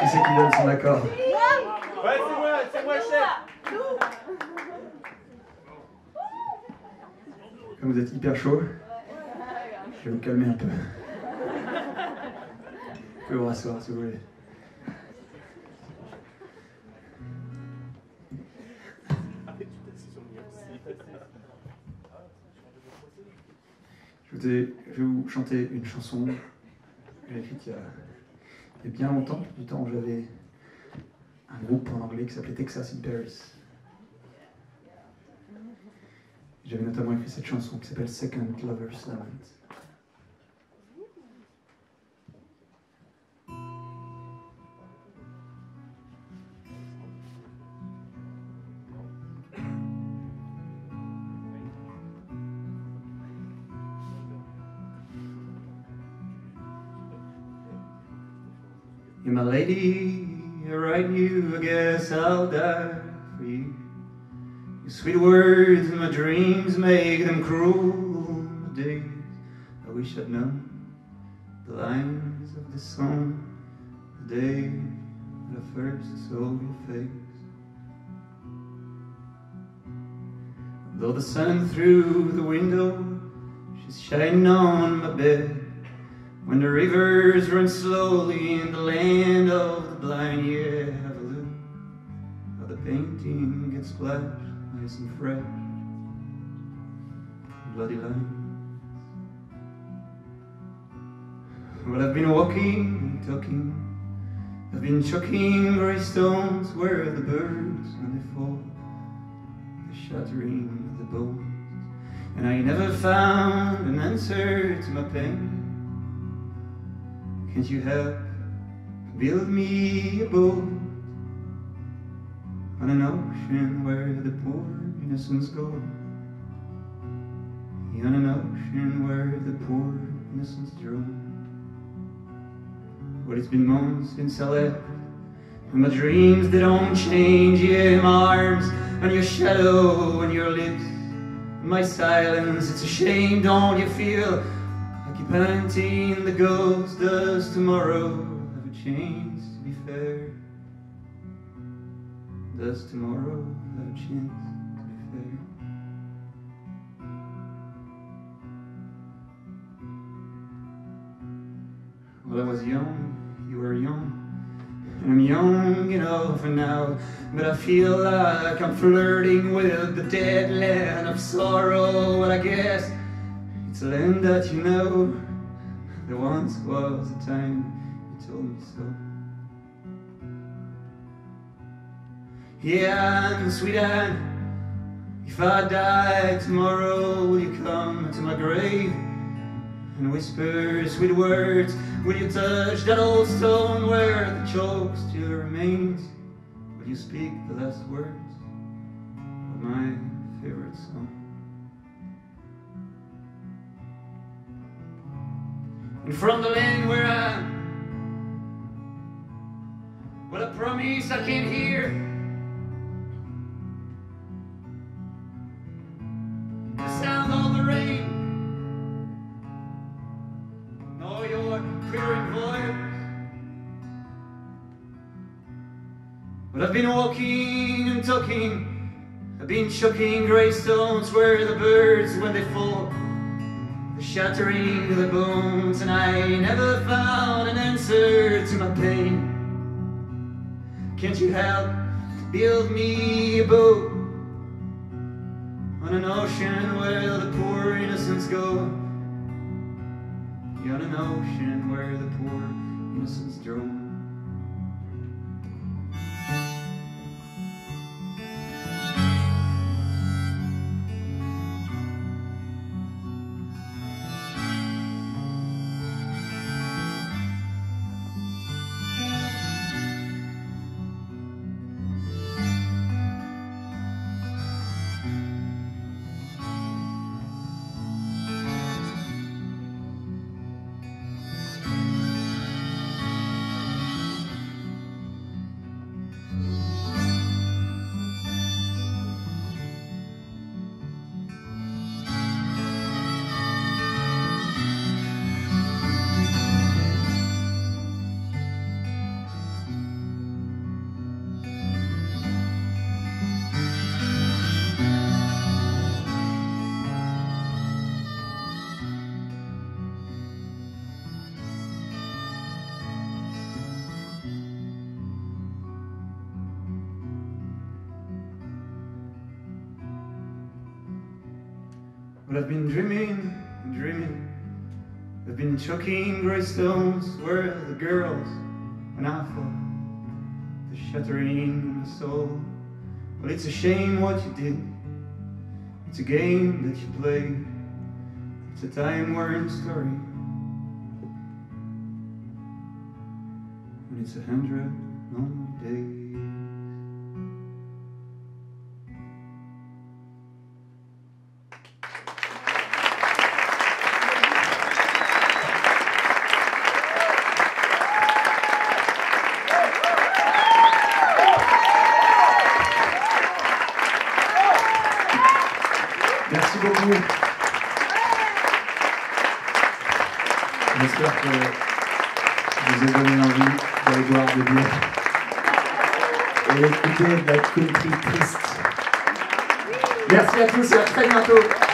qui c'est qui donne son accord? Ouais, c'est moi chef. Comme vous êtes hyper chaud, je vais vous calmer un peu. Vous pouvez vous rasseoir si vous voulez. Je vais vous chanter une chanson que j'ai écrite il y a bien longtemps, du temps où j'avais un groupe en anglais qui s'appelait Texas in Paris. J'avais notamment écrit cette chanson qui s'appelle Second Lover's Lament. My lady, I write you, I guess I'll die for you. Your sweet words and my dreams make them cruel. My days, I wish I'd known the lines of this song the day that I first saw your face. Though the sun through the window, she's shining on my bed. When the rivers run slowly in the land of the blind, yeah, have a look how the painting gets splashed, nice and fresh, bloody lines. Well, I've been walking, talking, I've been chucking grey stones where the birds, when they fall, the shattering of the bones. And I never found an answer to my pain. Can't you help build me a boat on an ocean where the poor innocents go? On an ocean where the poor innocents drown. Well, it's been months since I left, and my dreams they don't change. Yeah, my arms and your shadow and your lips, and my silence. It's a shame, don't you feel? Planting the ghost, does tomorrow have a chance to be fair? Does tomorrow have a chance to be fair? Well, I was young, you were young, and I'm young enough for now, but I feel like I'm flirting with the dead land of sorrow. Well, I guess it's a land that you know. There once was a time you told me so. Yeah, Anne, sweet Anne, if I die tomorrow, will you come to my grave and whisper sweet words? Will you touch that old stone where the chalk still remains? Will you speak the last words of my favorite song? And from the land where well, I promise I came here the sound of the rain, nor your quivering voice. But I've been walking and talking, I've been chucking grey stones where the birds, when they fall, shattering the bones, and I never found an answer to my pain. Can't you help build me a boat on an ocean where the poor innocents go? On an ocean where the poor innocents drown. But I've been dreaming and dreaming. I've been chucking grey stones where the girls and I fall, the shattering of the soul. Well, it's a shame what you did. It's a game that you play. It's a time-worn story. And it's 100 normal days. Merci beaucoup. J'espère que je vous ai donné envie d'aller voir de Dieu et écouter de la country triste. Merci à tous et à très bientôt.